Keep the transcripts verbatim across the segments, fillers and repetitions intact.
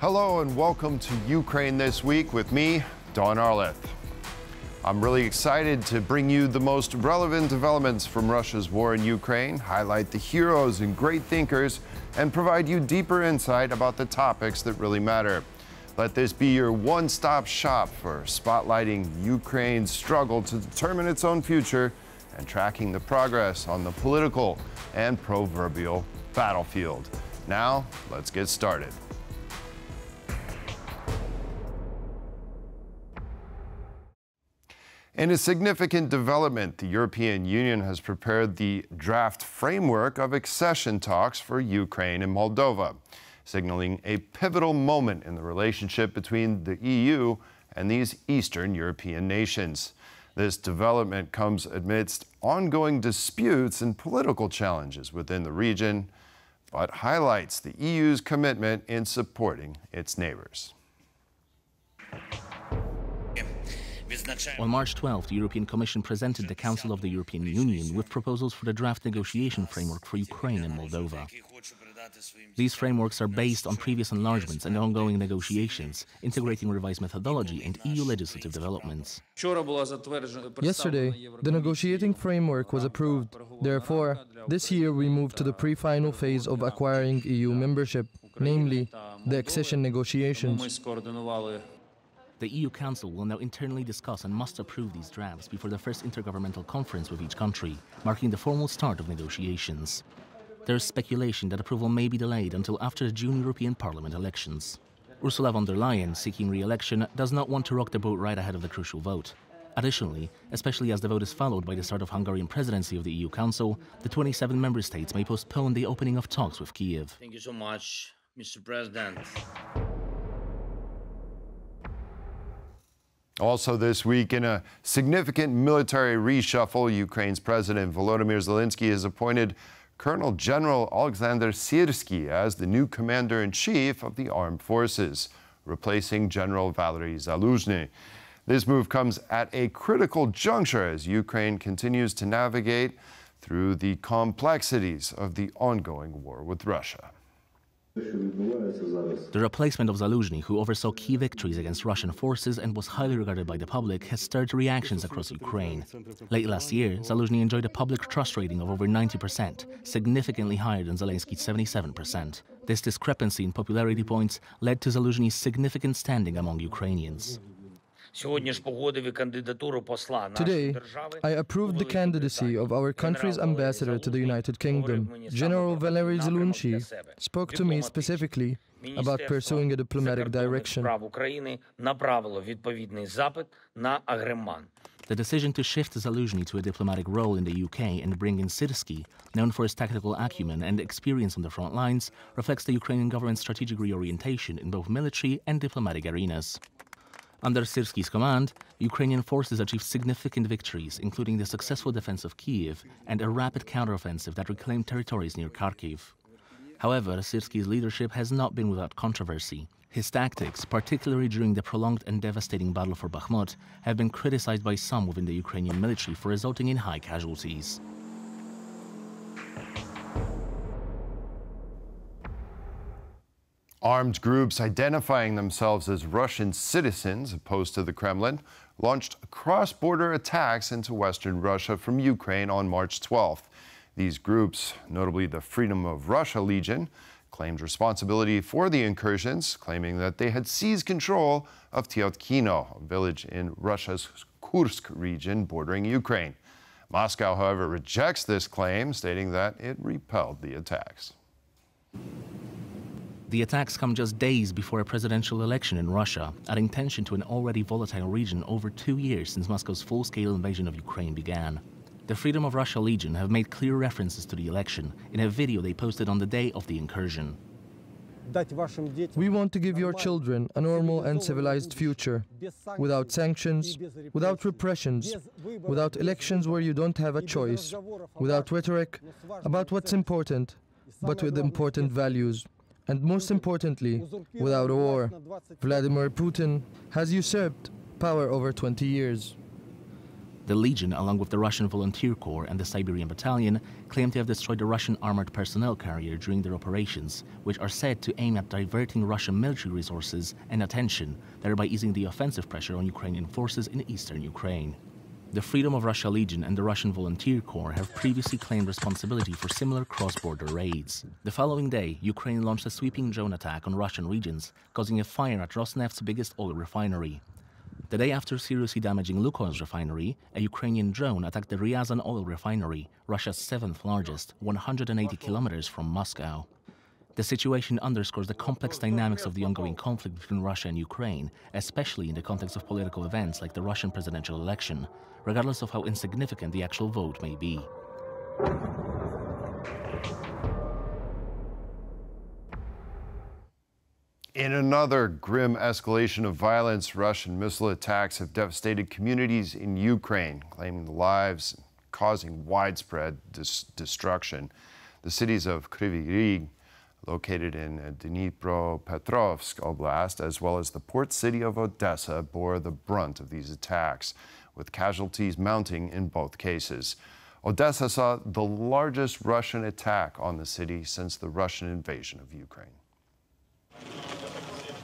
Hello and welcome to Ukraine This Week with me, Don Arleth. I'm really excited to bring you the most relevant developments from Russia's war in Ukraine, highlight the heroes and great thinkers, and provide you deeper insight about the topics that really matter. Let this be your one-stop shop for spotlighting Ukraine's struggle to determine its own future and tracking the progress on the political and proverbial battlefield. Now, let's get started. In a significant development, the European Union has prepared the draft framework of accession talks for Ukraine and Moldova, signaling a pivotal moment in the relationship between the E U and these Eastern European nations. This development comes amidst ongoing disputes and political challenges within the region, but highlights the E U's commitment in supporting its neighbors. On March twelfth, the European Commission presented the Council of the European Union with proposals for the draft negotiation framework for Ukraine and Moldova. These frameworks are based on previous enlargements and ongoing negotiations, integrating revised methodology and E U legislative developments. Yesterday, the negotiating framework was approved. Therefore, this year we move to the pre-final phase of acquiring E U membership, namely the accession negotiations. The E U Council will now internally discuss and must approve these drafts before the first intergovernmental conference with each country, marking the formal start of negotiations. There is speculation that approval may be delayed until after the June European Parliament elections. Ursula von der Leyen, seeking re-election, does not want to rock the boat right ahead of the crucial vote. Additionally, especially as the vote is followed by the start of Hungarian presidency of the E U Council, the twenty-seven member states may postpone the opening of talks with Kiev. Thank you so much, Mister President. Also this week, in a significant military reshuffle, Ukraine's President Volodymyr Zelensky has appointed Colonel General Alexander Syrskyi as the new Commander-in-Chief of the Armed Forces, replacing General Valerii Zaluzhnyi. This move comes at a critical juncture as Ukraine continues to navigate through the complexities of the ongoing war with Russia. The replacement of Zaluzhnyi, who oversaw key victories against Russian forces and was highly regarded by the public, has stirred reactions across Ukraine. Late last year, Zaluzhnyi enjoyed a public trust rating of over ninety percent, significantly higher than Zelensky's seventy-seven percent. This discrepancy in popularity points led to Zaluzhnyi's significant standing among Ukrainians. Today, I approved the candidacy of our country's ambassador to the United Kingdom. General Valerii Zaluzhnyi spoke to me specifically about pursuing a diplomatic direction. The decision to shift Zaluzhnyi to a diplomatic role in the U K and bring in Syrskyi, known for his tactical acumen and experience on the front lines, reflects the Ukrainian government's strategic reorientation in both military and diplomatic arenas. Under Syrskyi's command, Ukrainian forces achieved significant victories, including the successful defense of Kyiv and a rapid counteroffensive that reclaimed territories near Kharkiv. However, Syrskyi's leadership has not been without controversy. His tactics, particularly during the prolonged and devastating battle for Bakhmut, have been criticized by some within the Ukrainian military for resulting in high casualties. Armed groups identifying themselves as Russian citizens opposed to the Kremlin launched cross-border attacks into Western Russia from Ukraine on March twelfth. These groups, notably the Freedom of Russia Legion, claimed responsibility for the incursions, claiming that they had seized control of Tyotkino, a village in Russia's Kursk region bordering Ukraine. Moscow, however, rejects this claim, stating that it repelled the attacks. The attacks come just days before a presidential election in Russia, adding tension to an already volatile region over two years since Moscow's full-scale invasion of Ukraine began. The Freedom of Russia Legion have made clear references to the election in a video they posted on the day of the incursion. We want to give your children a normal and civilized future, without sanctions, without repressions, without elections where you don't have a choice, without rhetoric about what's important, but with important values. And most importantly, without a war. Vladimir Putin has usurped power over twenty years. The Legion, along with the Russian Volunteer Corps and the Siberian Battalion, claim to have destroyed the Russian armored personnel carrier during their operations, which are said to aim at diverting Russian military resources and attention, thereby easing the offensive pressure on Ukrainian forces in eastern Ukraine. The Freedom of Russia Legion and the Russian Volunteer Corps have previously claimed responsibility for similar cross-border raids. The following day, Ukraine launched a sweeping drone attack on Russian regions, causing a fire at Rosneft's biggest oil refinery. The day after seriously damaging Lukoil's refinery, a Ukrainian drone attacked the Ryazan oil refinery, Russia's seventh largest, one hundred eighty kilometers from Moscow. The situation underscores the complex dynamics of the ongoing conflict between Russia and Ukraine, especially in the context of political events like the Russian presidential election, regardless of how insignificant the actual vote may be. In another grim escalation of violence, Russian missile attacks have devastated communities in Ukraine, claiming the lives and causing widespread dis destruction. The cities of Kryvyi Rih, located in Dnipropetrovsk Oblast, as well as the port city of Odessa, bore the brunt of these attacks, with casualties mounting in both cases. Odessa saw the largest Russian attack on the city since the Russian invasion of Ukraine.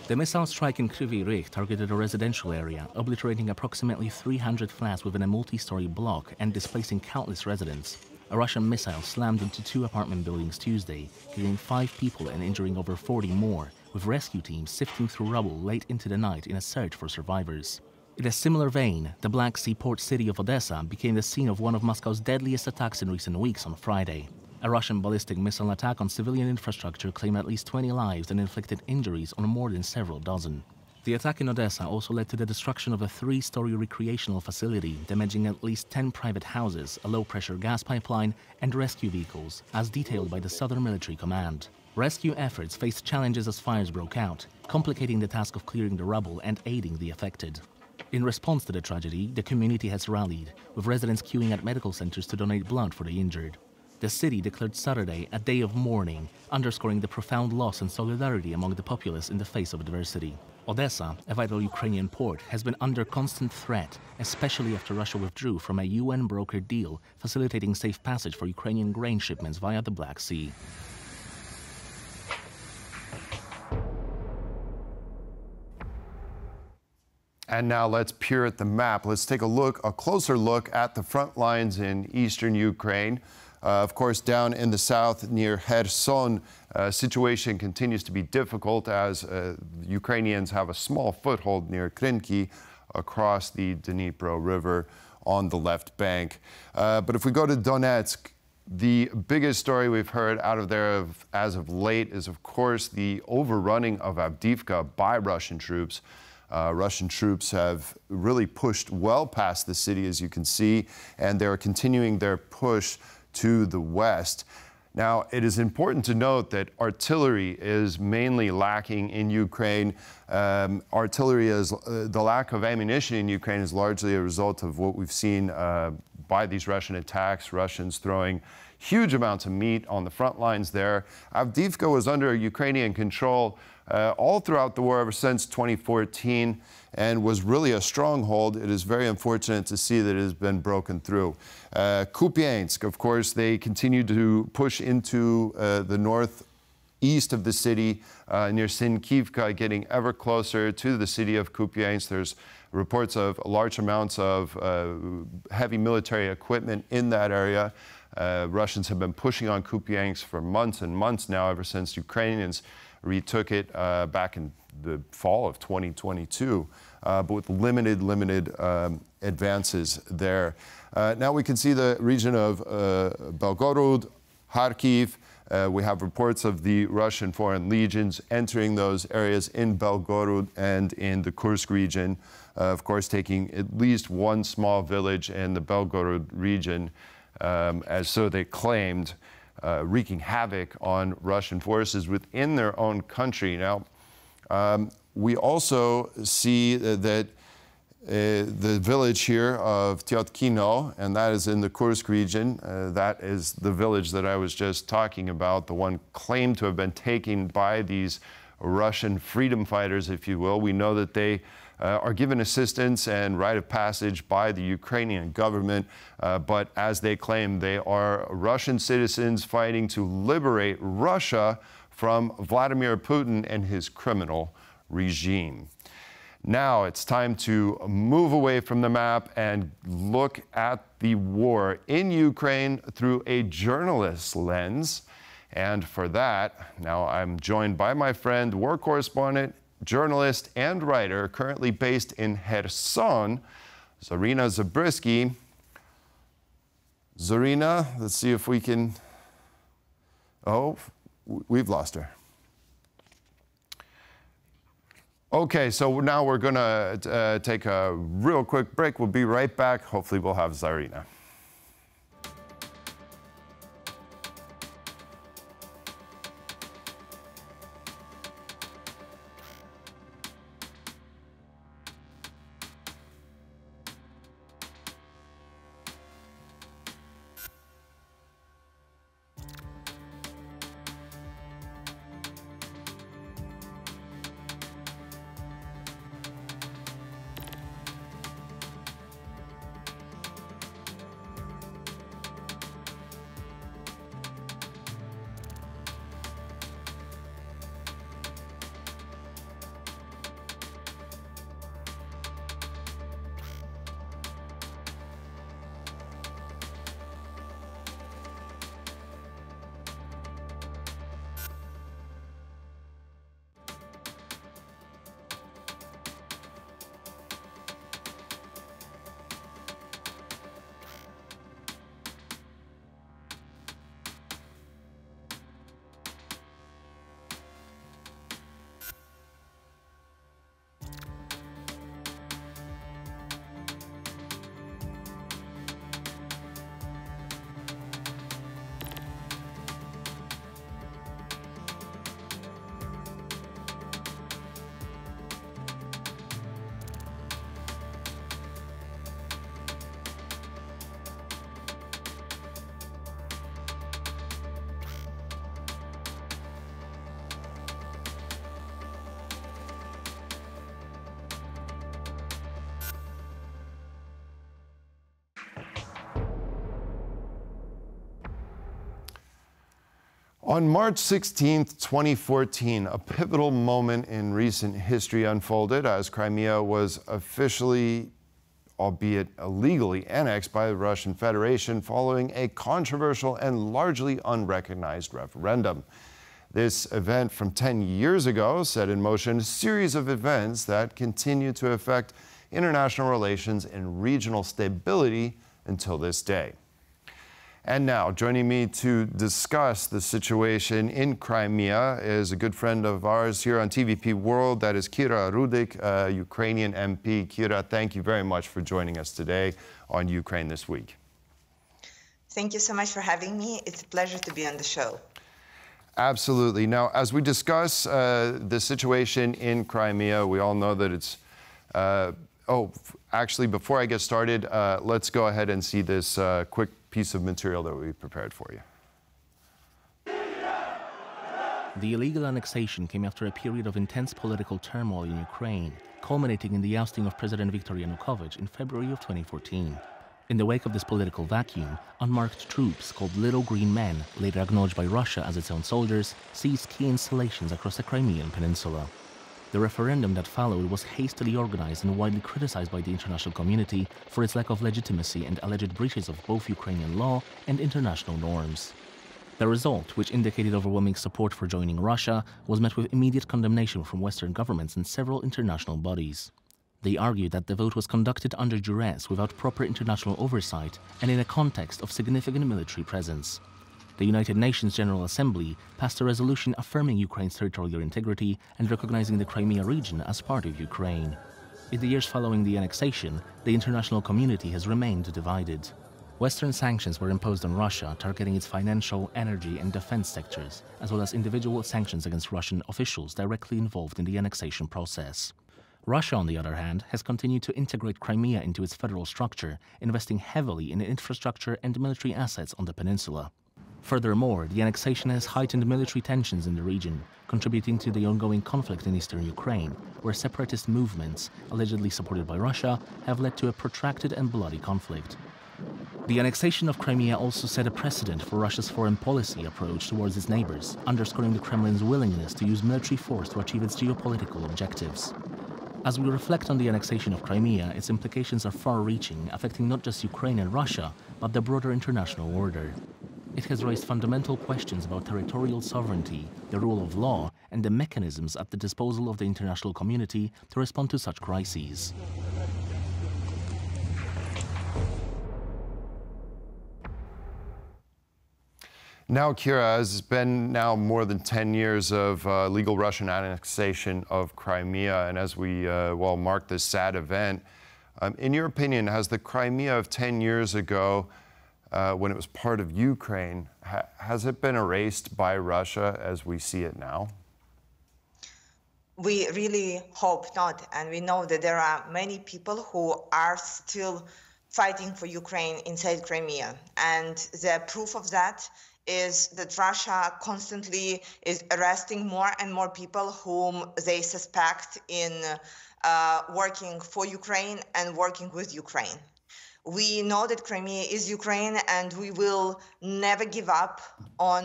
The missile strike in Kryvyi Rih targeted a residential area, obliterating approximately three hundred flats within a multi-story block and displacing countless residents. A Russian missile slammed into two apartment buildings Tuesday, killing five people and injuring over forty more, with rescue teams sifting through rubble late into the night in a search for survivors. In a similar vein, the Black Sea port city of Odessa became the scene of one of Moscow's deadliest attacks in recent weeks on Friday. A Russian ballistic missile attack on civilian infrastructure claimed at least twenty lives and inflicted injuries on more than several dozen. The attack in Odessa also led to the destruction of a three-story recreational facility, damaging at least ten private houses, a low-pressure gas pipeline, and rescue vehicles, as detailed by the Southern Military Command. Rescue efforts faced challenges as fires broke out, complicating the task of clearing the rubble and aiding the affected. In response to the tragedy, the community has rallied, with residents queuing at medical centers to donate blood for the injured. The city declared Saturday a day of mourning, underscoring the profound loss and solidarity among the populace in the face of adversity. Odessa, a vital Ukrainian port, has been under constant threat, especially after Russia withdrew from a U N-brokered deal facilitating safe passage for Ukrainian grain shipments via the Black Sea. And now let's peer at the map. Let's take a look, a closer look at the front lines in eastern Ukraine. Uh, of course, down in the south near Kherson, uh, situation continues to be difficult as uh, Ukrainians have a small foothold near Krynki across the Dnipro River on the left bank. Uh, but if we go to Donetsk, the biggest story we've heard out of there of, as of late is, of course, the overrunning of Avdiivka by Russian troops. Uh, Russian troops have really pushed well past the city, as you can see, and they're continuing their push to the west. Now, it is important to note that artillery is mainly lacking in Ukraine. Um, artillery is, uh, the lack of ammunition in Ukraine is largely a result of what we've seen uh, by these Russian attacks, Russians throwing huge amounts of meat on the front lines there. Avdiivka was under Ukrainian control uh, all throughout the war ever since twenty fourteen and was really a stronghold. It is very unfortunate to see that it has been broken through. Uh, Kupiansk, of course, they continue to push into uh, the northeast of the city uh, near Sinkivka, getting ever closer to the city of Kupiansk. There's reports of large amounts of uh, heavy military equipment in that area. Uh, Russians have been pushing on Kupiansk for months and months now, ever since Ukrainians retook it uh, back in the fall of twenty twenty-two, uh, but with limited, limited um, advances there. Uh, now we can see the region of uh, Belgorod, Kharkiv. Uh, we have reports of the Russian foreign legions entering those areas in Belgorod and in the Kursk region, uh, of course, taking at least one small village in the Belgorod region, um, as so they claimed, uh, wreaking havoc on Russian forces within their own country. Now, um, we also see that Uh, the village here of Tyotkino, and that is in the Kursk region. Uh, that is the village that I was just talking about, the one claimed to have been taken by these Russian freedom fighters, if you will. We know that they uh, are given assistance and rite of passage by the Ukrainian government, uh, but as they claim, they are Russian citizens fighting to liberate Russia from Vladimir Putin and his criminal regime. Now it's time to move away from the map and look at the war in Ukraine through a journalist's lens. And for that, now I'm joined by my friend, war correspondent, journalist, and writer, currently based in Kherson, Zarina Zabrisky. Zarina, let's see if we can... Oh, we've lost her. Okay, so now we're going to uh, take a real quick break. We'll be right back. Hopefully we'll have Zarina. On March sixteenth, twenty fourteen, a pivotal moment in recent history unfolded as Crimea was officially, albeit illegally, annexed by the Russian Federation following a controversial and largely unrecognized referendum. This event from ten years ago set in motion a series of events that continue to affect international relations and regional stability until this day. And now, joining me to discuss the situation in Crimea is a good friend of ours here on T V P World. That is Kira Rudik, uh, Ukrainian M P. Kira, thank you very much for joining us today on Ukraine This Week. Thank you so much for having me. It's a pleasure to be on the show. Absolutely. Now, as we discuss uh, the situation in Crimea, we all know that it's... Uh, oh, actually, before I get started, uh, let's go ahead and see this uh, quick piece of material that we prepared for you. The illegal annexation came after a period of intense political turmoil in Ukraine, culminating in the ousting of President Viktor Yanukovych in February of twenty fourteen. In the wake of this political vacuum, unmarked troops called Little Green Men, later acknowledged by Russia as its own soldiers, seized key installations across the Crimean Peninsula. The referendum that followed was hastily organized and widely criticized by the international community for its lack of legitimacy and alleged breaches of both Ukrainian law and international norms. The result, which indicated overwhelming support for joining Russia, was met with immediate condemnation from Western governments and several international bodies. They argued that the vote was conducted under duress without proper international oversight and in a context of significant military presence. The United Nations General Assembly passed a resolution affirming Ukraine's territorial integrity and recognizing the Crimea region as part of Ukraine. In the years following the annexation, the international community has remained divided. Western sanctions were imposed on Russia, targeting its financial, energy, and defense sectors, as well as individual sanctions against Russian officials directly involved in the annexation process. Russia, on the other hand, has continued to integrate Crimea into its federal structure, investing heavily in infrastructure and military assets on the peninsula. Furthermore, the annexation has heightened military tensions in the region, contributing to the ongoing conflict in eastern Ukraine, where separatist movements, allegedly supported by Russia, have led to a protracted and bloody conflict. The annexation of Crimea also set a precedent for Russia's foreign policy approach towards its neighbors, underscoring the Kremlin's willingness to use military force to achieve its geopolitical objectives. As we reflect on the annexation of Crimea, its implications are far-reaching, affecting not just Ukraine and Russia, but the broader international order. It has raised fundamental questions about territorial sovereignty, the rule of law, and the mechanisms at the disposal of the international community to respond to such crises. Now, Kira, it's been now more than ten years of uh, legal Russian annexation of Crimea, and as we uh, well mark this sad event, um, in your opinion, has the Crimea of ten years ago, Uh, when it was part of Ukraine, ha has it been erased by Russia as we see it now? We really hope not, and we know that there are many people who are still fighting for Ukraine inside Crimea, and the proof of that is that Russia constantly is arresting more and more people whom they suspect in uh, working for Ukraine and working with Ukraine. We know that Crimea is Ukraine, and we will never give up on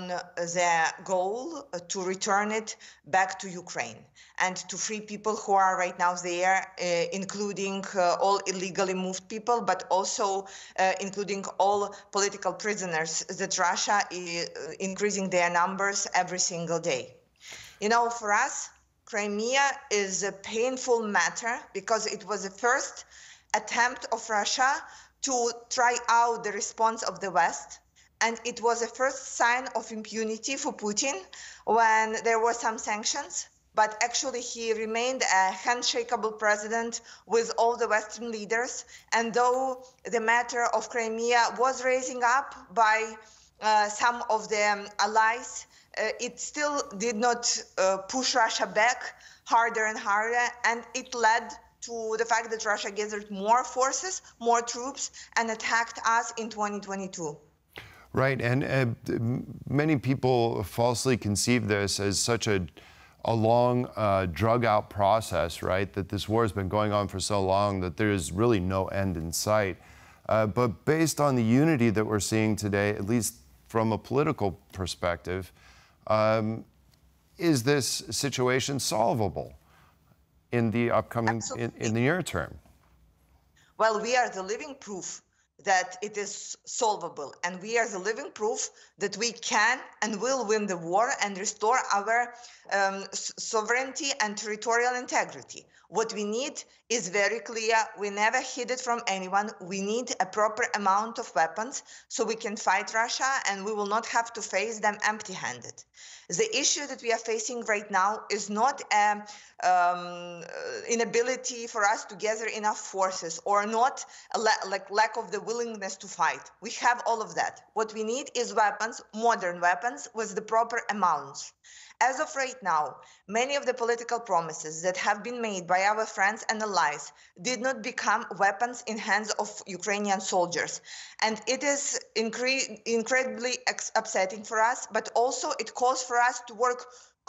the goal to return it back to Ukraine and to free people who are right now there, uh, including uh, all illegally moved people, but also uh, including all political prisoners that Russia is increasing their numbers every single day. You know, for us, Crimea is a painful matter because it was the first attempt of Russia to try out the response of the West. And it was a first sign of impunity for Putin when there were some sanctions, but actually he remained a handshakeable president with all the Western leaders. And though the matter of Crimea was raising up by uh, some of the allies, uh, it still did not uh, push Russia back harder and harder, and it led to the fact that Russia gathered more forces, more troops, and attacked us in twenty twenty-two. Right, and uh, many people falsely conceive this as such a, a long, uh, drug-out process, right? That this war has been going on for so long that there is really no end in sight. Uh, but based on the unity that we're seeing today, at least from a political perspective, um, is this situation solvable in the upcoming, in, in the near term? Well, we are the living proof that it is solvable, and we are the living proof that we can and will win the war and restore our um, sovereignty and territorial integrity. What we need is very clear. We never hid it from anyone. We need a proper amount of weapons so we can fight Russia, and we will not have to face them empty-handed. The issue that we are facing right now is not an um, inability for us to gather enough forces or not a la like lack of the willingness to fight. We have all of that. What we need is weapons, modern weapons, with the proper amounts. As of right now, many of the political promises that have been made by our friends and allies did not become weapons in hands of Ukrainian soldiers. And it is incre incredibly upsetting for us, but also it calls for us to work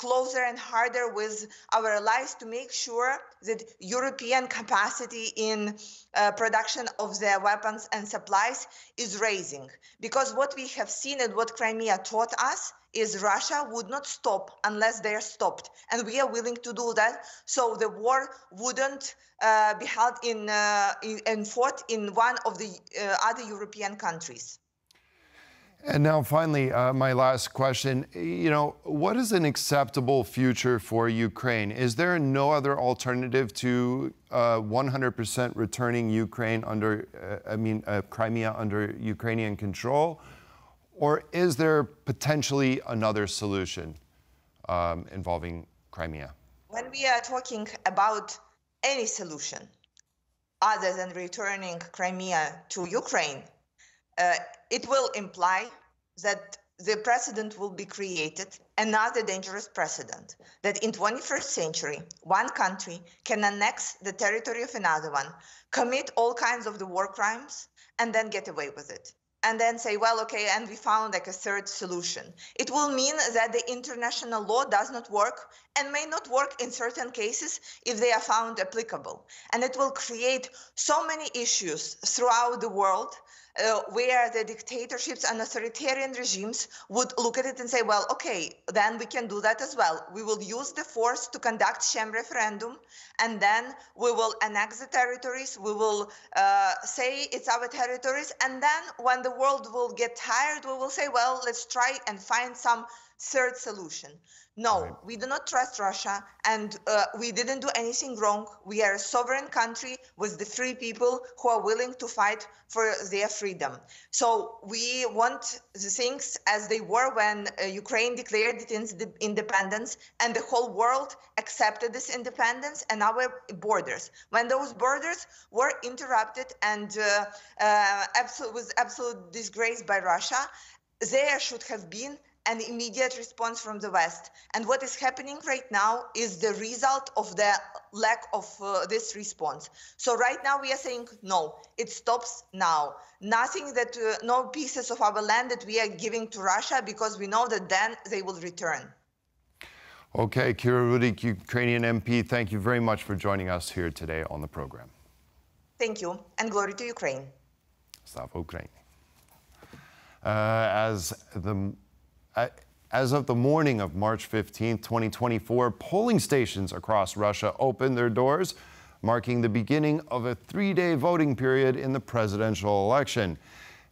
closer and harder with our allies to make sure that European capacity in uh, production of their weapons and supplies is raising. Because what we have seen and what Crimea taught us is Russia would not stop unless they are stopped. And we are willing to do that, so the war wouldn't uh, be held in, uh, in, and fought in one of the uh, other European countries. And now, finally, uh, my last question. You know, what is an acceptable future for Ukraine? Is there no other alternative to one hundred percent uh, returning Ukraine under, uh, I mean, uh, Crimea under Ukrainian control? Or is there potentially another solution um, involving Crimea? When we are talking about any solution other than returning Crimea to Ukraine, uh, it will imply that the precedent will be created, another dangerous precedent, that in twenty-first century, one country can annex the territory of another one, commit all kinds of the war crimes, and then get away with it. and then say, well, okay, and we found like a third solution. It will mean that the international law does not work and may not work in certain cases if they are found applicable. And it will create so many issues throughout the world uh, where the dictatorships and authoritarian regimes would look at it and say, well, okay, then we can do that as well. We will use the force to conduct sham referendum, and then we will annex the territories, we will uh, say it's our territories, and then when the The world will get tired, we will say, well, let's try and find some third solution. No, right. We do not trust Russia, and uh, we didn't do anything wrong. We are a sovereign country with the free people who are willing to fight for their freedom. So we want the things as they were when uh, Ukraine declared its independence, and the whole world accepted this independence and our borders. When those borders were interrupted and uh, uh, absolute, was absolute disgrace by Russia, there should have been an immediate response from the West. And what is happening right now is the result of the lack of uh, this response. So right now we are saying, no, it stops now. Nothing that, uh, no pieces of our land that we are giving to Russia, because we know that then they will return. Okay, Kira Rudik, Ukrainian M P, thank you very much for joining us here today on the program. Thank you, and glory to Ukraine. Slava Ukraini. Uh, as the Uh, as of the morning of March fifteenth, twenty twenty-four, polling stations across Russia opened their doors, marking the beginning of a three-day voting period in the presidential election.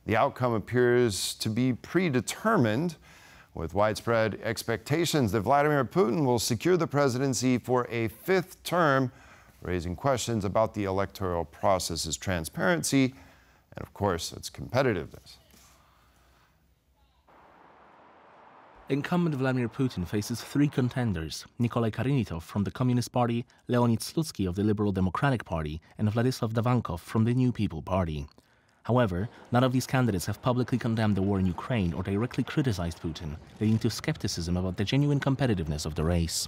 The outcome appears to be predetermined, with widespread expectations that Vladimir Putin will secure the presidency for a fifth term, raising questions about the electoral process's transparency and, of course, its competitiveness. Incumbent Vladimir Putin faces three contenders, Nikolai Karinitov from the Communist Party, Leonid Slutsky of the Liberal Democratic Party, and Vladislav Davankov from the New People Party. However, none of these candidates have publicly condemned the war in Ukraine or directly criticized Putin, leading to skepticism about the genuine competitiveness of the race.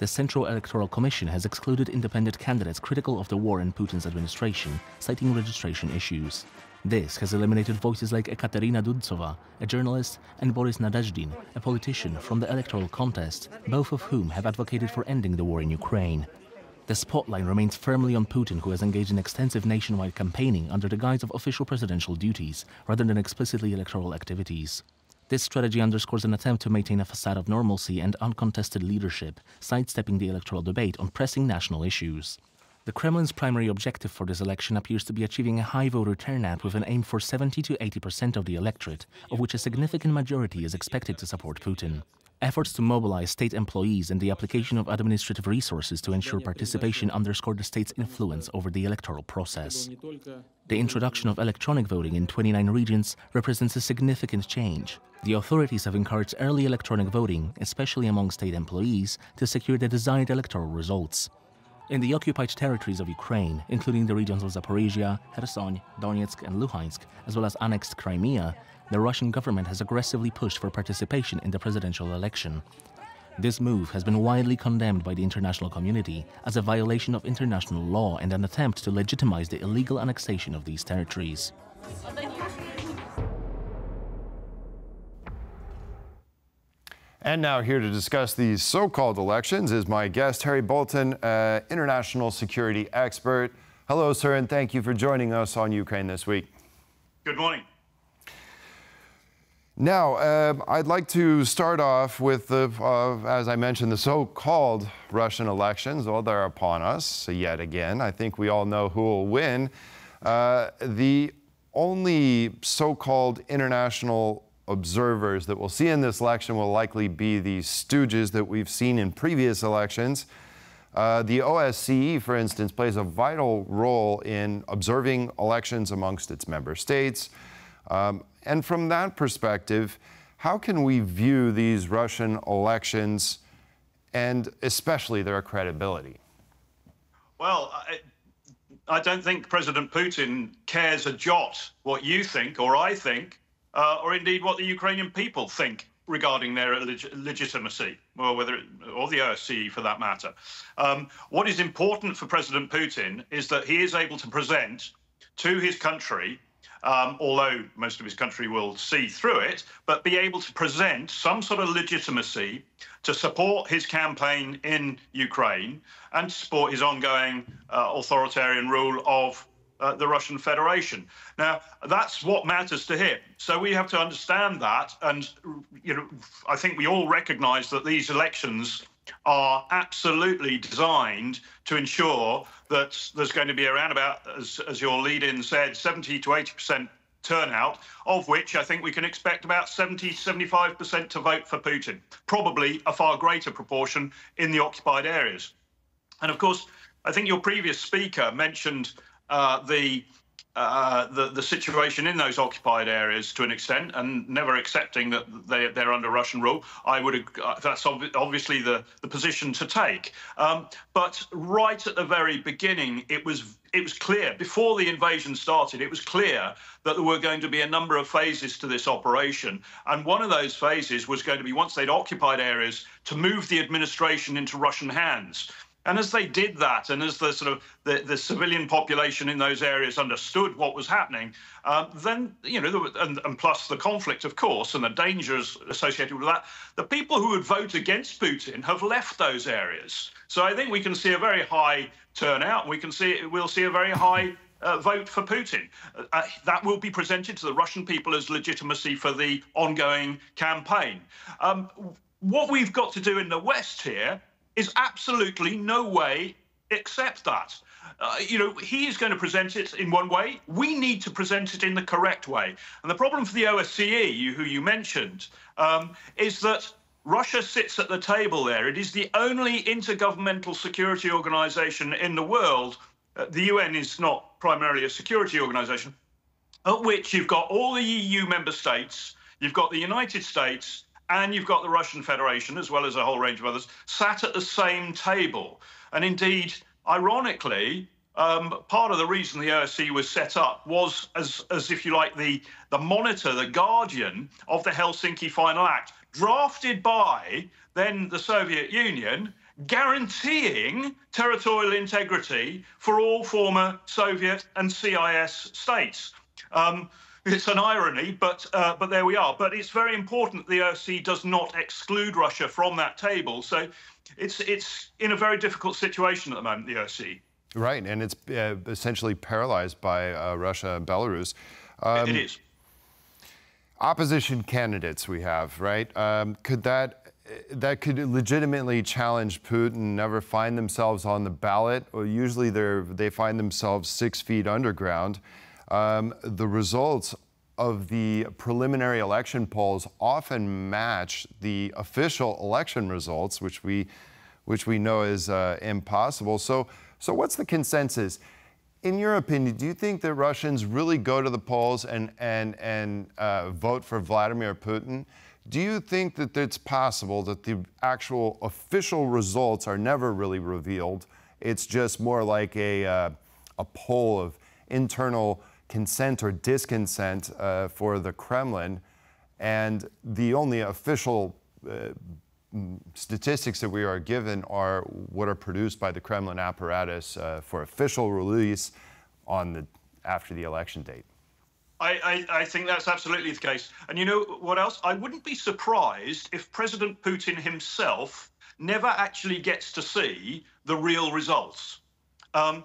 The Central Electoral Commission has excluded independent candidates critical of the war and Putin's administration, citing registration issues. This has eliminated voices like Ekaterina Dudzova, a journalist, and Boris Nadezhdin, a politician from the electoral contest, both of whom have advocated for ending the war in Ukraine. The spotlight remains firmly on Putin, who has engaged in extensive nationwide campaigning under the guise of official presidential duties, rather than explicitly electoral activities. This strategy underscores an attempt to maintain a facade of normalcy and uncontested leadership, sidestepping the electoral debate on pressing national issues. The Kremlin's primary objective for this election appears to be achieving a high voter turnout with an aim for seventy to eighty percent of the electorate, of which a significant majority is expected to support Putin. Efforts to mobilize state employees and the application of administrative resources to ensure participation underscore the state's influence over the electoral process. The introduction of electronic voting in twenty-nine regions represents a significant change. The authorities have encouraged early electronic voting, especially among state employees, to secure the desired electoral results. In the occupied territories of Ukraine, including the regions of Zaporizhia, Kherson, Donetsk and Luhansk, as well as annexed Crimea, the Russian government has aggressively pushed for participation in the presidential election. This move has been widely condemned by the international community as a violation of international law and an attempt to legitimize the illegal annexation of these territories. And now here to discuss these so-called elections is my guest, Henry Bolton, uh, international security expert. Hello, sir, and thank you for joining us on Ukraine This Week. Good morning. Now, uh, I'd like to start off with, the, uh, as I mentioned, the so-called Russian elections. Well, they're upon us yet again. I think we all know who will win. Uh, the only so-called international observers that we'll see in this election will likely be the stooges that we've seen in previous elections. Uh, the O S C E, for instance, plays a vital role in observing elections amongst its member states. Um, and from that perspective, how can we view these Russian elections and especially their credibility? Well, I, I don't think President Putin cares a jot what you think or I think. Uh, or indeed what the Ukrainian people think regarding their leg legitimacy, or, whether it, or the O S C E for that matter. Um, what is important for President Putin is that he is able to present to his country um, although most of his country will see through it, but be able to present some sort of legitimacy to support his campaign in Ukraine and support his ongoing uh, authoritarian rule of Uh, the Russian Federation. Now, that's what matters to him. So we have to understand that. And, you know, I think we all recognize that these elections are absolutely designed to ensure that there's going to be around about, as, as your lead-in said, seventy to eighty percent turnout, of which I think we can expect about seventy, seventy-five percent to vote for Putin, probably a far greater proportion in the occupied areas. And, of course, I think your previous speaker mentioned Uh, the, uh, the the situation in those occupied areas to an extent, and never accepting that they, they're under Russian rule. I would uh, that's ob obviously the the position to take. Um, but right at the very beginning, it was it was clear before the invasion started, it was clear that there were going to be a number of phases to this operation, and one of those phases was going to be once they'd occupied areas to move the administration into Russian hands. And as they did that, and as the sort of the, the civilian population in those areas understood what was happening, uh, then, you know, there were, and, and plus the conflict, of course, and the dangers associated with that, the people who would vote against Putin have left those areas. So I think we can see a very high turnout. We can see we'll see a very high uh, vote for Putin. Uh, that will be presented to the Russian people as legitimacy for the ongoing campaign. Um, what we've got to do in the West here is absolutely no way except that. Uh, you know, he is going to present it in one way. We need to present it in the correct way. And the problem for the O S C E, you, who you mentioned, um, is that Russia sits at the table there. It is the only intergovernmental security organization in the world. Uh, the U N is not primarily a security organization, at which you've got all the E U member states, you've got the United States, and you've got the Russian Federation, as well as a whole range of others, sat at the same table. And indeed, ironically, um, part of the reason the O S C E was set up was, as, as if you like, the, the monitor, the guardian of the Helsinki Final Act, drafted by then the Soviet Union, guaranteeing territorial integrity for all former Soviet and C I S states. Um, It's an irony, but uh, but there we are. But it's very important the O S C E does not exclude Russia from that table. So it's it's in a very difficult situation at the moment, the O S C E. Right, and it's uh, essentially paralyzed by uh, Russia and Belarus. Um, it is. Opposition candidates we have, right? Um, could that that could legitimately challenge Putin? Never find themselves on the ballot, or usually they're they find themselves six feet underground. Um, the results of the preliminary election polls often match the official election results, which we, which we know is uh, impossible. So, so what's the consensus? In your opinion, do you think that Russians really go to the polls and, and, and uh, vote for Vladimir Putin? Do you think that it's possible that the actual official results are never really revealed? It's just more like a, uh, a poll of internal consent or disconsent uh, for the Kremlin, and the only official uh, statistics that we are given are what are produced by the Kremlin apparatus uh, for official release on the after the election date? I, I, I think that's absolutely the case. And you know what else? I wouldn't be surprised if President Putin himself never actually gets to see the real results. Um,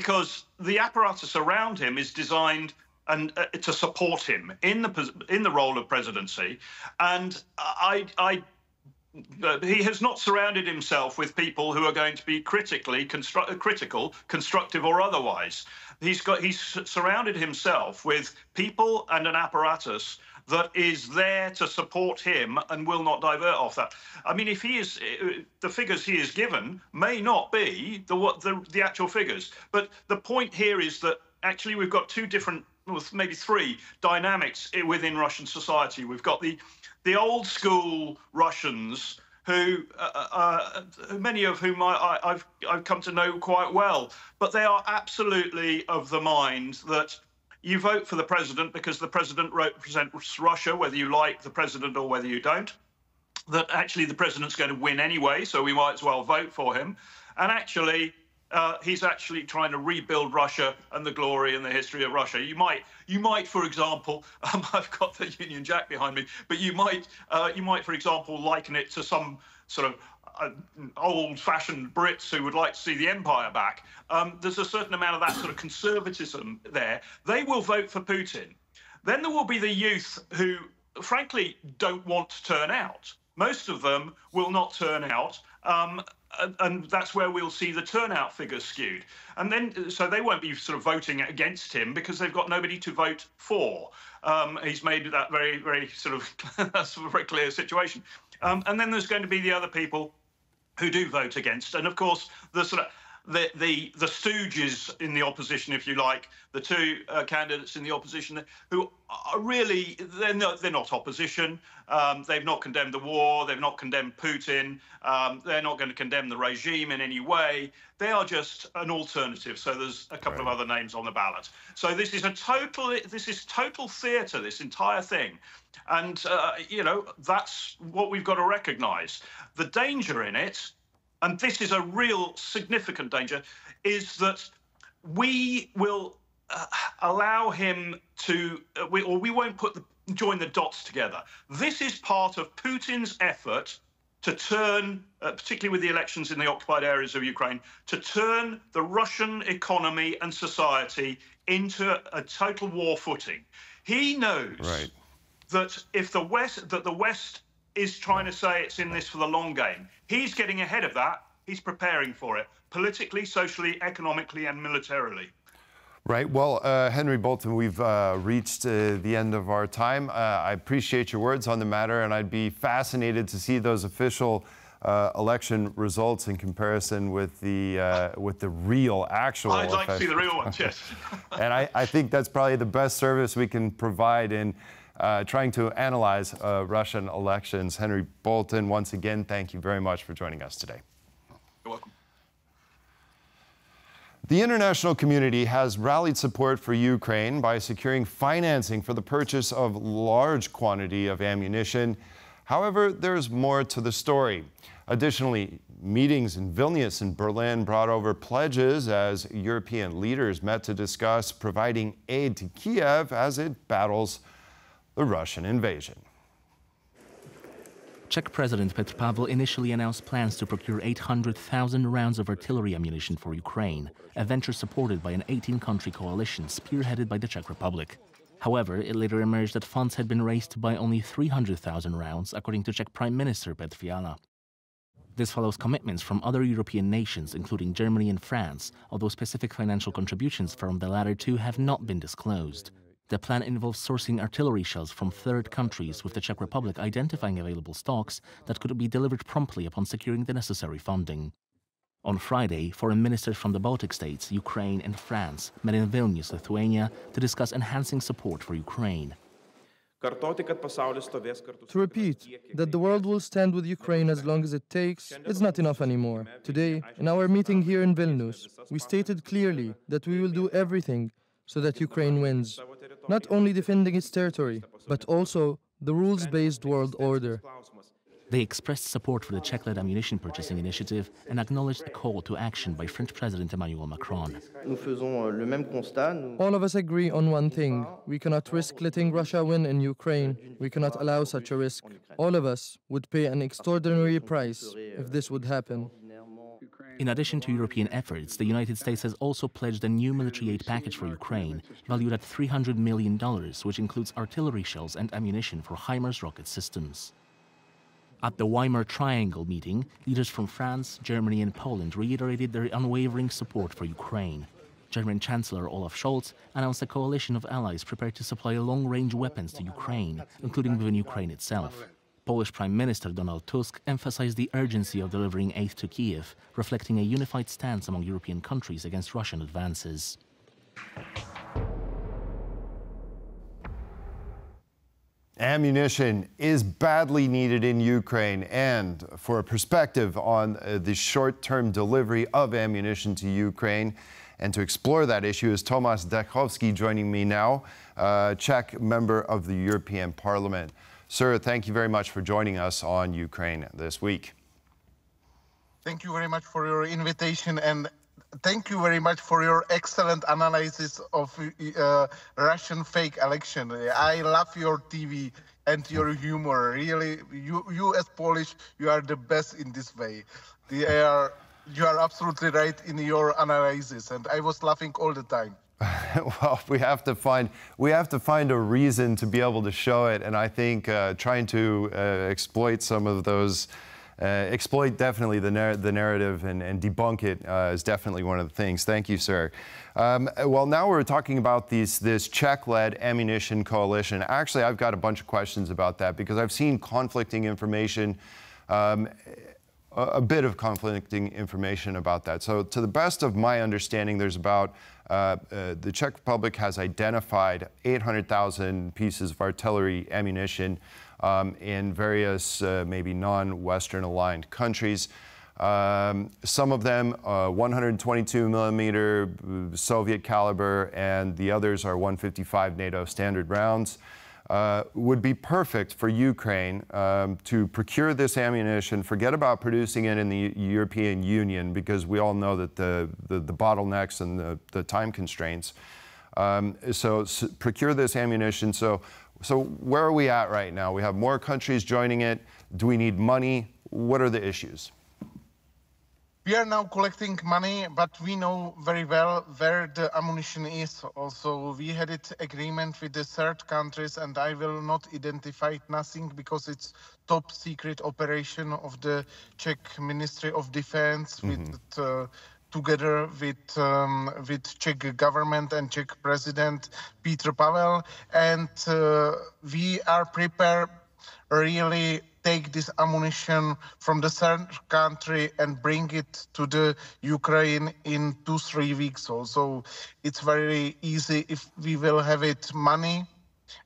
Because the apparatus around him is designed and uh, to support him in the in the role of presidency, and I, I uh, he has not surrounded himself with people who are going to be critically constru critical, constructive, or otherwise. He's got he's surrounded himself with people and an apparatus that is there to support him and will not divert off that. I mean, if he is, the figures he is given may not be the what the, the actual figures. But the point here is that actually we've got two different, well, maybe three dynamics within Russian society. We've got the the old school Russians, who uh, uh, many of whom I, I, I've I've come to know quite well, but they are absolutely of the mind that you vote for the president because the president represents Russia, whether you like the president or whether you don't, that actually the president's going to win anyway, so we might as well vote for him. And actually, Uh, he's actually trying to rebuild Russia and the glory and the history of Russia. You might, you might, for example, um, I've got the Union Jack behind me, but you might, uh, you might, for example, liken it to some sort of uh, old-fashioned Brits who would like to see the empire back. Um, there's a certain amount of that sort of conservatism there. They will vote for Putin. Then there will be the youth who, frankly, don't want to turn out. Most of them will not turn out. Um, And, and that's where we'll see the turnout figures skewed. And then, so they won't be sort of voting against him because they've got nobody to vote for. Um, he's made that very, very sort of, that's a very clear situation. Um, and then there's going to be the other people who do vote against. And of course, the sort of, the, the, the stooges in the opposition, if you like, the two uh, candidates in the opposition who are really, they're not, they're not opposition. Um, they've not condemned the war. They've not condemned Putin. Um, they're not going to condemn the regime in any way. They are just an alternative. So there's a couple right. of other names on the ballot. So this is a total, this is total theatre, this entire thing. And, uh, you know, that's what we've got to recognise. The danger in it, and this is a real significant danger, is that we will uh, allow him to, uh, we, or we won't put the, join the dots together. This is part of Putin's effort to turn, uh, particularly with the elections in the occupied areas of Ukraine, to turn the Russian economy and society into a total war footing. He knows right. that if the West, that the West is trying to say it's in this for the long game. He's getting ahead of that. He's preparing for it, politically, socially, economically, and militarily. Right. Well, uh, Henry Bolton, we've uh, reached uh, the end of our time. Uh, I appreciate your words on the matter, and I'd be fascinated to see those official uh, election results in comparison with the uh, with the real, actual. I'd like to see the real ones, yes. And I, I think that's probably the best service we can provide in uh, trying to analyze uh, Russian elections. Henry Bolton, once again, thank you very much for joining us today. You're welcome. The international community has rallied support for Ukraine by securing financing for the purchase of large quantity of ammunition. However, there's more to the story. Additionally, meetings in Vilnius and Berlin brought over pledges as European leaders met to discuss providing aid to Kiev as it battles the Russian invasion. Czech President Petr Pavel initially announced plans to procure eight hundred thousand rounds of artillery ammunition for Ukraine, a venture supported by an eighteen-country coalition spearheaded by the Czech Republic. However, it later emerged that funds had been raised to buy only three hundred thousand rounds, according to Czech Prime Minister Petr Fiala. This follows commitments from other European nations, including Germany and France, although specific financial contributions from the latter two have not been disclosed. The plan involves sourcing artillery shells from third countries, with the Czech Republic identifying available stocks that could be delivered promptly upon securing the necessary funding. On Friday, foreign ministers from the Baltic states, Ukraine and France met in Vilnius, Lithuania, to discuss enhancing support for Ukraine. To repeat, that the world will stand with Ukraine as long as it takes, it's not enough anymore. Today, in our meeting here in Vilnius, we stated clearly that we will do everything so that Ukraine wins, not only defending its territory, but also the rules-based world order. They expressed support for the Czech-led ammunition purchasing initiative and acknowledged a call to action by French President Emmanuel Macron. All of us agree on one thing. We cannot risk letting Russia win in Ukraine. We cannot allow such a risk. All of us would pay an extraordinary price if this would happen. In addition to European efforts, the United States has also pledged a new military aid package for Ukraine, valued at three hundred million dollars, which includes artillery shells and ammunition for HIMARS rocket systems. At the Weimar Triangle meeting, leaders from France, Germany and Poland reiterated their unwavering support for Ukraine. German Chancellor Olaf Scholz announced a coalition of allies prepared to supply long-range weapons to Ukraine, including within Ukraine itself. Polish Prime Minister Donald Tusk emphasized the urgency of delivering aid to Kiev, reflecting a unified stance among European countries against Russian advances. Ammunition is badly needed in Ukraine, and for a perspective on the short-term delivery of ammunition to Ukraine, and to explore that issue is Tomas Zdechovsky joining me now, a Czech member of the European Parliament. Sir, thank you very much for joining us on Ukraine This Week. Thank you very much for your invitation, and Thank you very much for your excellent analysis of uh, Russian fake election. I love your T V and your humor. Really, you, you as Polish, you are the best in this way. They are, you are absolutely right in your analysis, and I was laughing all the time. Well, we have to find we have to find a reason to be able to show it, and I think uh, trying to uh, exploit some of those. Uh, exploit definitely the, nar the narrative and, and debunk it uh, is definitely one of the things. Thank you, sir. Um, well, now we're talking about these, this Czech-led ammunition coalition. Actually, I've got a bunch of questions about that because I've seen conflicting information, um, a, a bit of conflicting information about that. So to the best of my understanding, there's about, uh, uh, the Czech Republic has identified eight hundred thousand pieces of artillery ammunition Um, in various uh, maybe non-Western aligned countries. Um, some of them uh, one hundred twenty-two millimeter Soviet caliber, and the others are one fifty-five NATO standard rounds. Uh, would be perfect for Ukraine um, to procure this ammunition, forget about producing it in the European Union, because we all know that the, the, the bottlenecks and the, the time constraints. Um, so s procure this ammunition. So. So where are we at right now? We have more countries joining it. Do we need money? What are the issues? We are now collecting money, but we know very well where the ammunition is. Also, we had an agreement with the third countries, and I will not identify nothing because it's top secret operation of the Czech Ministry of Defense mm-hmm. with uh, together with um, with Czech government and Czech President Petr Pavel, and uh, we are prepared really take this ammunition from the third country and bring it to the Ukraine in two, three weeks. Also, it's very easy if we will have it money,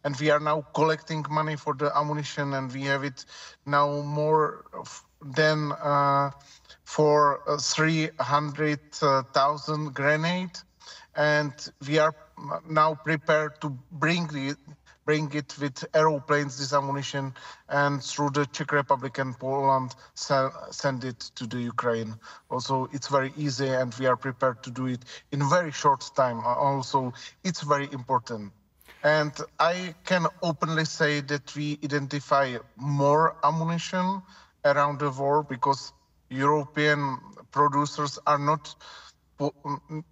and we are now collecting money for the ammunition, and we have it now more than uh, for uh, three hundred thousand grenade, and we are now prepared to bring it, bring it with aeroplanes, this ammunition, and through the Czech Republic and Poland sell, send it to the Ukraine. Also, it's very easy, and we are prepared to do it in very short time. Also, it's very important. And I can openly say that we identify more ammunition around the world because European producers are not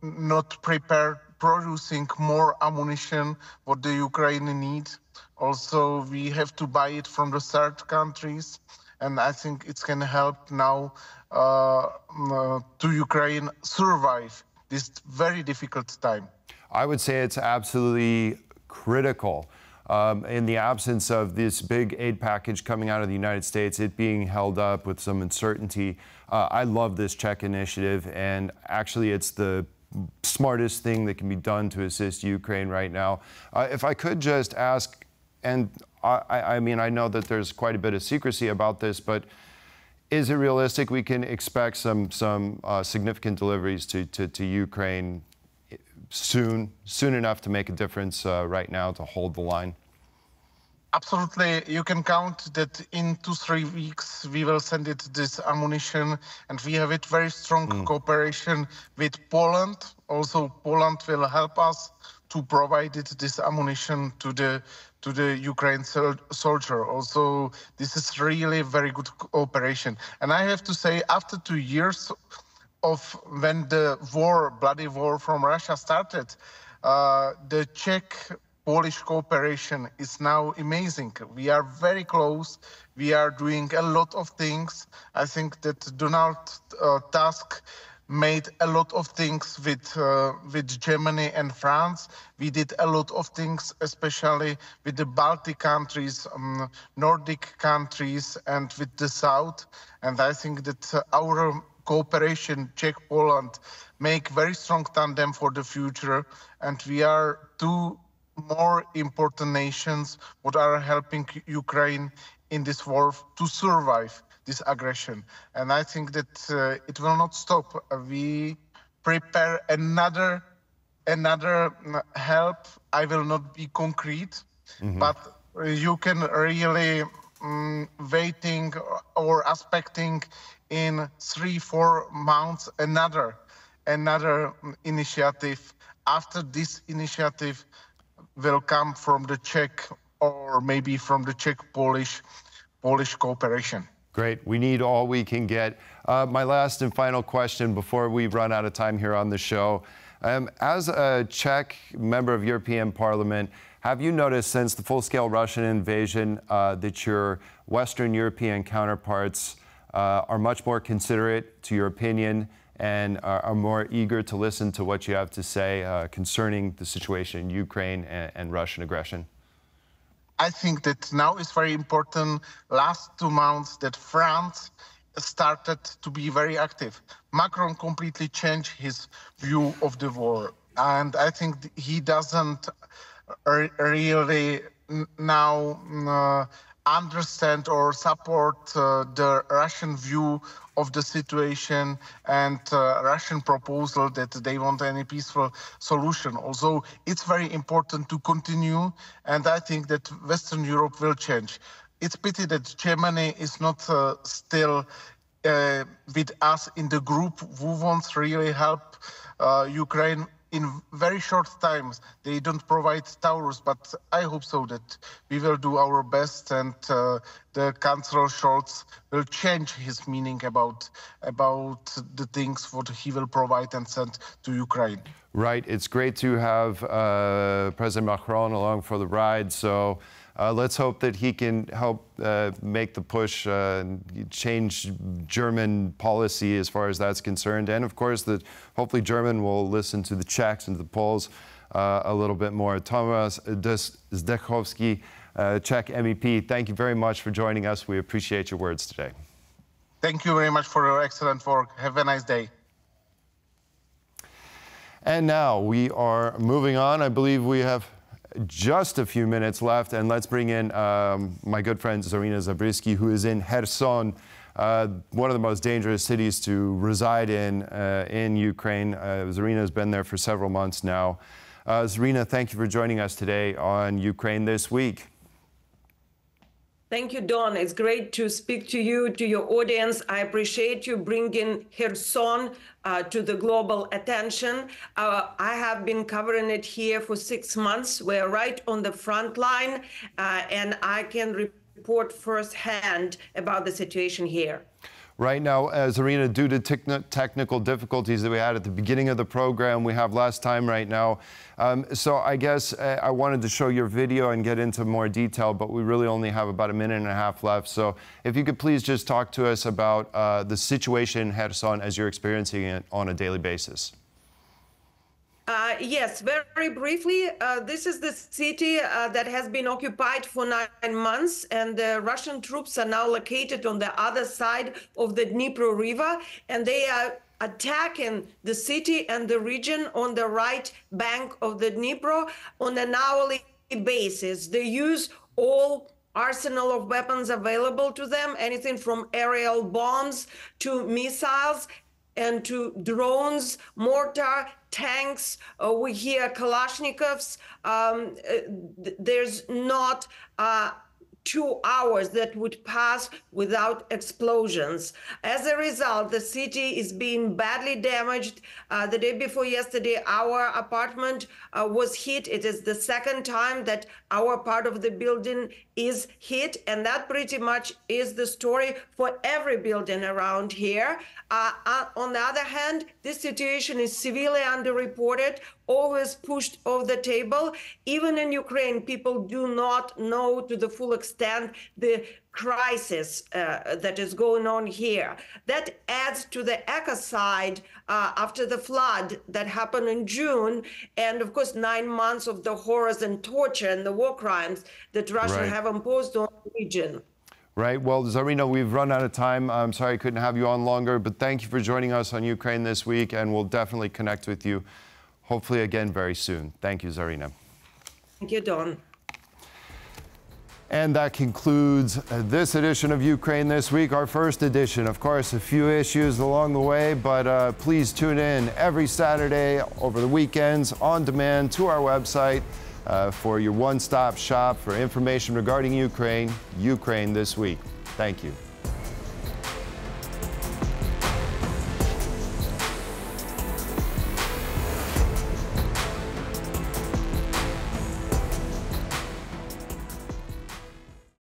not prepared producing more ammunition what the Ukraine needs. Also, we have to buy it from the third countries, and I think it can help now uh, uh, to Ukraine survive this very difficult time. I would say it's absolutely critical. Um, in the absence of this big aid package coming out of the United States, it being held up with some uncertainty. Uh, I love this Czech initiative, and actually it's the smartest thing that can be done to assist Ukraine right now. Uh, if I could just ask, and I, I mean, I know that there's quite a bit of secrecy about this, but is it realistic we can expect some, some uh, significant deliveries to, to, to Ukraine soon, soon enough to make a difference uh, right now to hold the line? Absolutely. You can count that in two, three weeks, we will send it this ammunition, and we have it very strong mm. cooperation with Poland. Also, Poland will help us to provide it, this ammunition to the to the Ukraine sol soldier. Also, this is really very good cooperation. And I have to say, after two years, of when the war, bloody war from Russia started, uh, the Czech-Polish cooperation is now amazing. We are very close. We are doing a lot of things. I think that Donald uh, Tusk made a lot of things with, uh, with Germany and France. We did a lot of things, especially with the Baltic countries, um, Nordic countries, and with the South. And I think that uh, our cooperation, Czech-Poland, make very strong tandem for the future, and we are two more important nations that are helping Ukraine in this war to survive this aggression. And I think that uh, it will not stop. We prepare another, another help. I will not be concrete, mm-hmm. but you can really um, waiting or expecting in three, four months, another. another initiative. After this initiative will come from the Czech or maybe from the Czech-Polish Polish cooperation. Great. We need all we can get. Uh, my last and final question before we run out of time here on the show. Um, as a Czech member of European Parliament, have you noticed since the full-scale Russian invasion uh, that your Western European counterparts uh, are much more considerate to your opinion and are, are more eager to listen to what you have to say uh, concerning the situation in Ukraine and, and Russian aggression? I think that now is very important, last two months, that France started to be very active. Macron completely changed his view of the war. And I think he doesn't really now uh, understand or support uh, the Russian view of the situation and uh, Russian proposal that they want any peaceful solution. Although it's very important to continue, and I think that Western Europe will change. It's pity that Germany is not uh, still uh, with us in the group who wants really help uh, Ukraine in very short times. They don't provide towers, but I hope so that we will do our best and uh, the Chancellor Scholz will change his meaning about, about the things what he will provide and send to Ukraine. Right. It's great to have uh, President Macron along for the ride. So uh, let's hope that he can help uh, make the push, uh, change German policy as far as that's concerned. And of course, that hopefully German will listen to the Czechs and the Poles uh, a little bit more. Tomas Zdechovsky, Uh, Czech M E P, thank you very much for joining us. We appreciate your words today. Thank you very much for your excellent work. Have a nice day. And now we are moving on. I believe we have just a few minutes left, and let's bring in um, my good friend Zarina Zabrisky, who is in Kherson, uh, one of the most dangerous cities to reside in uh, in Ukraine. Uh, Zarina has been there for several months now. Uh, Zarina, thank you for joining us today on Ukraine This Week. Thank you, Don. It's great to speak to you, to your audience. I appreciate you bringing Kherson uh, to the global attention. Uh, I have been covering it here for six months. We're right on the front line, uh, and I can report firsthand about the situation here. Right now, uh, Zarina, due to techn technical difficulties that we had at the beginning of the program, we have less time right now. Um, so I guess uh, I wanted to show your video and get into more detail, but we really only have about a minute and a half left. So if you could please just talk to us about uh, the situation in Kherson as you're experiencing it on a daily basis. Uh, yes, very, very briefly, uh, this is the city uh, that has been occupied for nine months, and the Russian troops are now located on the other side of the Dnipro River, and they are attacking the city and the region on the right bank of the Dnipro on an hourly basis. They use all arsenal of weapons available to them, anything from aerial bombs to missiles and to drones, mortar, tanks. Uh, we hear Kalashnikovs. Um, uh, there's not uh, two hours that would pass without explosions. As a result, the city is being badly damaged. Uh, the day before yesterday, our apartment uh, was hit. It is the second time that our part of the building is hit, and that pretty much is the story for every building around here. Uh, uh, on the other hand, this situation is severely underreported, always pushed off the table. Even in Ukraine, people do not know to the full extent the crisis uh, that is going on here. That adds to the ecocide uh, after the flood that happened in June, and of course nine months of the horrors and torture and the war crimes that Russia right. have imposed on the region. Right. Well, Zarina, we've run out of time. I'm sorry I couldn't have you on longer, but thank you for joining us on Ukraine This Week, and we'll definitely connect with you, hopefully again very soon. Thank you, Zarina. Thank you, Don. And that concludes this edition of Ukraine This Week, our first edition. Of course, a few issues along the way, but uh, please tune in every Saturday over the weekends on demand to our website uh, for your one-stop shop for information regarding Ukraine, Ukraine This Week. Thank you.